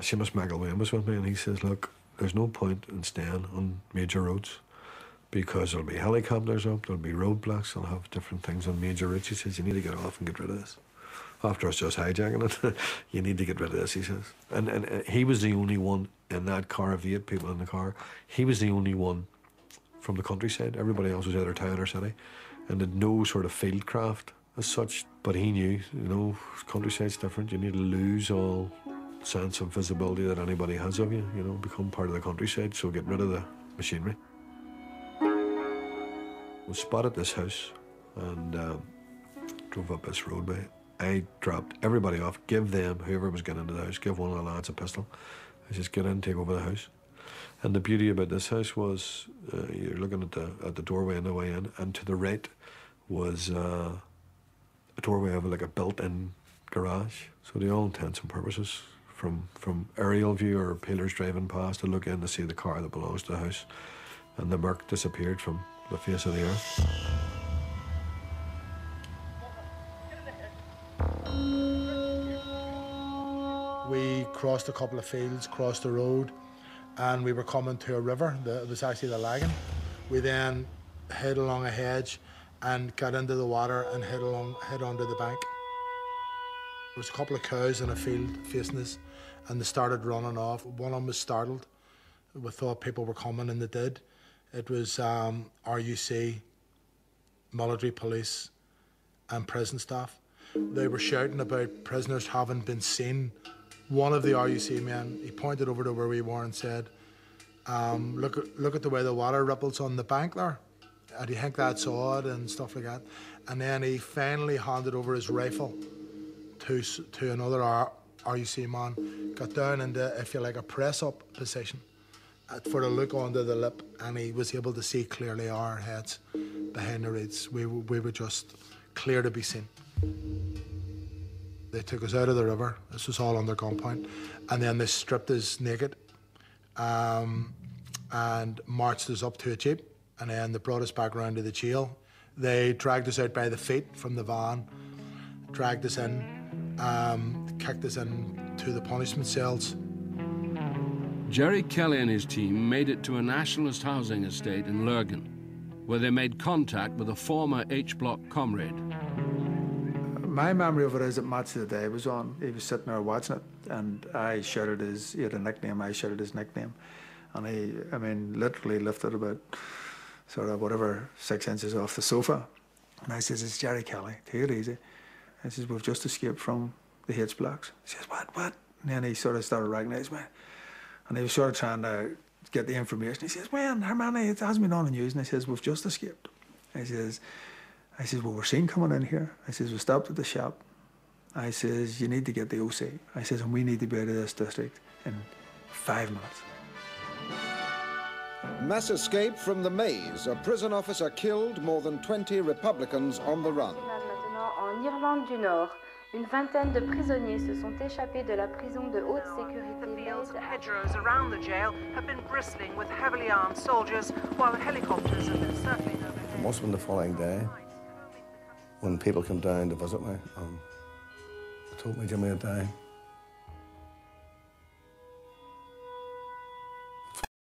Seamus Magee was with me, and he says, look, there's no point in staying on major roads because there'll be helicopters up, there'll be roadblocks, they'll have different things on major roads. He says, you need to get off and get rid of this. After us just hijacking it, you need to get rid of this, he says. And he was the only one in that car of the 8 people in the car. He was the only one from the countryside. Everybody else was either town or city and had no sort of field craft as such. But he knew, you know, countryside's different. You need to lose all sense of visibility that anybody has of you, you know, become part of the countryside, so get rid of the machinery. We spotted this house and drove up this roadway. I dropped everybody off, give them, whoever was getting into the house, give one of the lads a pistol. I just get in, take over the house. And the beauty about this house was, you're looking at the doorway on the way in, and to the right was a doorway of like a built-in garage. So to all intents and purposes, from aerial view or peelers driving past, to look in to see the car that belongs to the house. And the murk disappeared from the face of the earth. We crossed a couple of fields, crossed the road, and we were coming to a river. It was actually the Lagan. We then hid along a hedge and got into the water and hid onto the bank. There was a couple of cows in a field facing us, and they started running off. One of them was startled. We thought people were coming, and they did. It was RUC, military police, and prison staff. They were shouting about prisoners having been seen. One of the RUC men, he pointed over to where we were and said, look at the way the water ripples on the bank there. And he think that's odd and stuff like that. And then he finally handed over his rifle to another RUC man, got down into, if you like, a press-up position for a look under the lip, and he was able to see clearly our heads behind the reeds. We were just clear to be seen. They took us out of the river. This was all under gunpoint. And then they stripped us naked and marched us up to a jeep. And then they brought us back around to the jail. They dragged us out by the feet from the van, dragged us in, kicked us in to the punishment cells. Jerry Kelly and his team made it to a nationalist housing estate in Lurgan, where they made contact with a former H Block comrade. My memory of it is that Match of the Day was on. He was sitting there watching it, and I shouted his, he had a nickname, I shouted his nickname. And he, I mean, literally lifted about sort of whatever 6 inches off the sofa. And I says, it's Jerry Kelly, take it easy. I says, we've just escaped from the H Blocks. He says, what? And then he sort of started recognising me. And he was sort of trying to get the information. He says, when, how many? It hasn't been on the news. And I says, we've just escaped. And he says, well, we're seen coming in here. I says, we stopped at the shop. I says, you need to get the OC. I says, and we need to be out of this district in 5 minutes. Mass escape from the maze. A prison officer killed, more than 20 Republicans on the run. Maintenant en Irlande du Nord, une vingtaine de prisonniers se sont échappés de la prison de haute sécurité. The fields and hedgerows around the jail have been bristling with heavily armed soldiers, while helicopters have been circling overhead. It must have been the following day. When people come down to visit me, they told me Jimmy had died.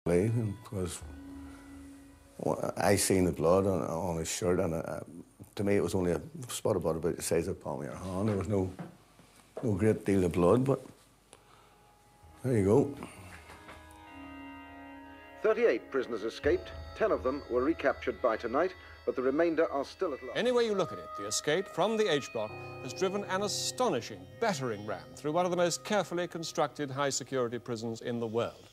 Because I seen the blood on his shirt, and to me it was only a spot of blood about the size of the palm of your hand. There was no great deal of blood, but there you go. 38 prisoners escaped. 10 of them were recaptured by tonight, but the remainder are still at large. Any way you look at it, the escape from the H Block has driven an astonishing battering ram through one of the most carefully constructed high-security prisons in the world.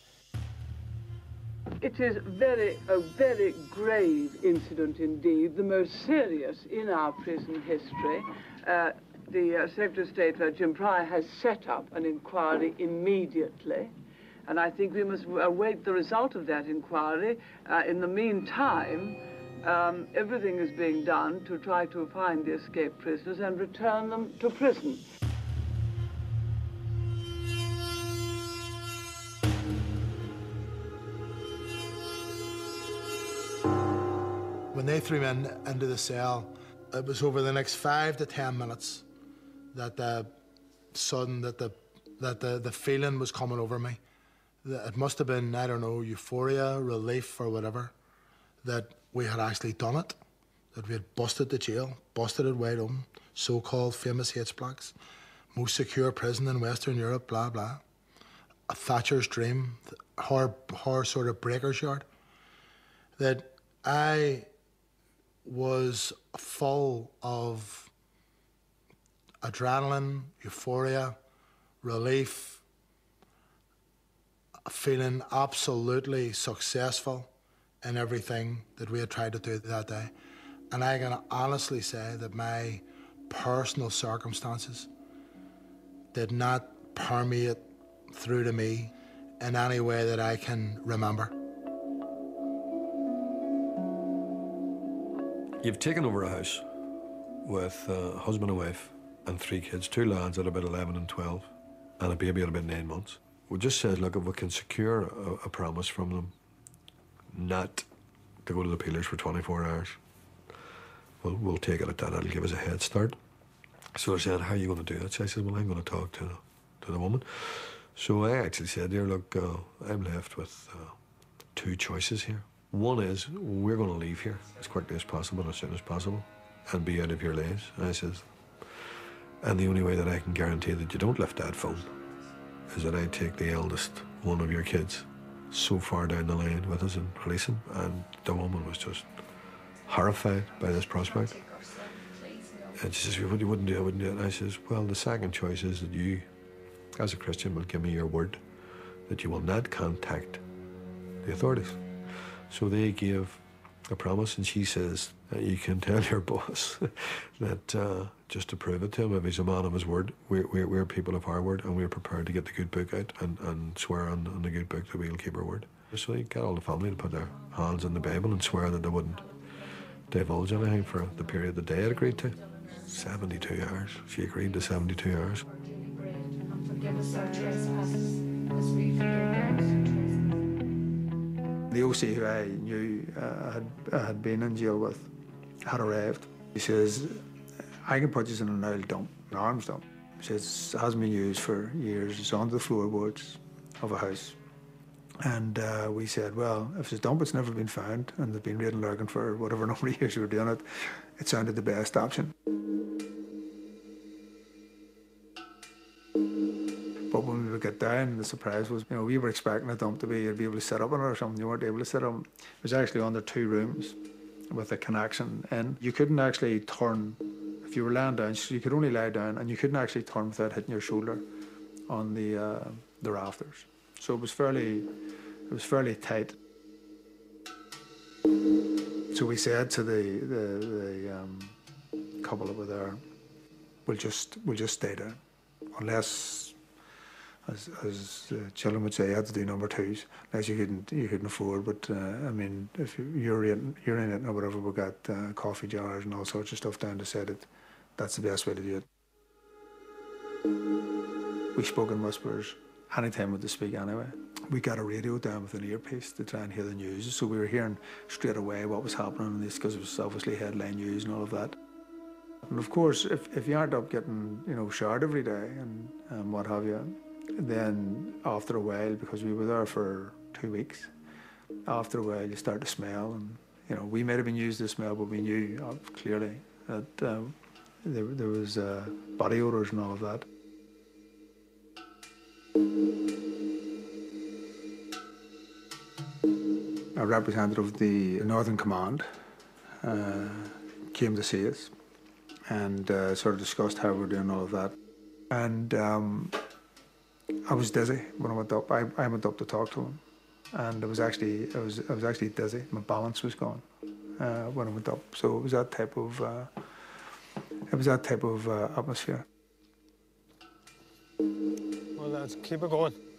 It is a very grave incident indeed, the most serious in our prison history. The Secretary of State, Jim Pryor, has set up an inquiry immediately. And I think we must await the result of that inquiry. In the meantime, everything is being done to try to find the escaped prisoners and return them to prison. When they threw me into the cell, it was over the next 5 to 10 minutes that the that the feeling was coming over me. It must have been, I don't know, euphoria, relief or whatever, that we had actually done it, that we had busted the jail, busted it wide open, so-called famous H-blocks, most secure prison in Western Europe, blah, blah. A Thatcher's dream, her sort of breaker's yard, that I was full of adrenaline, euphoria, relief, feeling absolutely successful in everything that we had tried to do that day. And I can honestly say that my personal circumstances did not permeate through to me in any way that I can remember. You've taken over a house with a husband and wife and three kids, two lads at about 11 and 12, and a baby at about 9 months. We just said, look, if we can secure a promise from them not to go to the Peelers for 24 hours, we'll take it at that. That'll give us a head start. So they said, how are you going to do that? So I said, well, I'm going to talk to the woman. So I actually said, here, look, I'm left with two choices here. One is, we're going to leave here as quickly as possible and as soon as possible and be out of your lives. And I says, and the only way that I can guarantee that you don't lift that phone is that I take the eldest one of your kids so far down the line with us and release him. And the woman was just horrified by this prospect. And she says, you wouldn't do it, I wouldn't do it. And I says, well, the second choice is that you, as a Christian, will give me your word that you will not contact the authorities. So they gave a promise, and she says, you can tell your boss that just to prove it to him, if he's a man of his word, we're people of our word, and we're prepared to get the good book out and swear on the good book that we'll keep our word. So they got all the family to put their hands in the Bible and swear that they wouldn't divulge anything for the period that they had agreed to. 72 hours. She agreed to 72 hours. The OC who I knew had been in jail with had arrived. He says, I can put you in an oil dump, an arms dump. He says, it hasn't been used for years. It's under the floorboards of a house. And we said, well, if it's a dump, it's never been found, and they've been raiding Lurgan for whatever number of years we were doing it, it sounded the best option. But when we would get down, the surprise was, you know, we were expecting a dump to be, you'd be able to sit up on it or something, you weren't able to sit up. It was actually under two rooms with a connection in. You couldn't actually turn, if you were laying down, you could only lie down, and you couldn't actually turn without hitting your shoulder on the rafters. So it was fairly tight. So we said to the couple that were there, we'll just stay there, unless, as the children would say, you had to do number twos, unless you couldn't afford. But I mean, if you're in it or whatever, we got coffee jars and all sorts of stuff down to set it. That's the best way to do it. We spoke in whispers. Anytime we had to speak anyway. We got a radio down with an earpiece to try and hear the news. So we were hearing straight away what was happening in this, because it was obviously headline news and all of that. And of course, if you aren't up getting, you know, showered every day and what have you, then after a while, because we were there for 2 weeks, after a while you start to smell, and you know, we might have been used to smell, but we knew clearly that there was body odours and all of that. A representative of the Northern Command came to see us and sort of discussed how we were doing all of that. And I was dizzy when I went up. I went up to talk to him, and I was actually dizzy. My balance was gone when I went up. So it was that type of atmosphere. Well, lads, keep it going.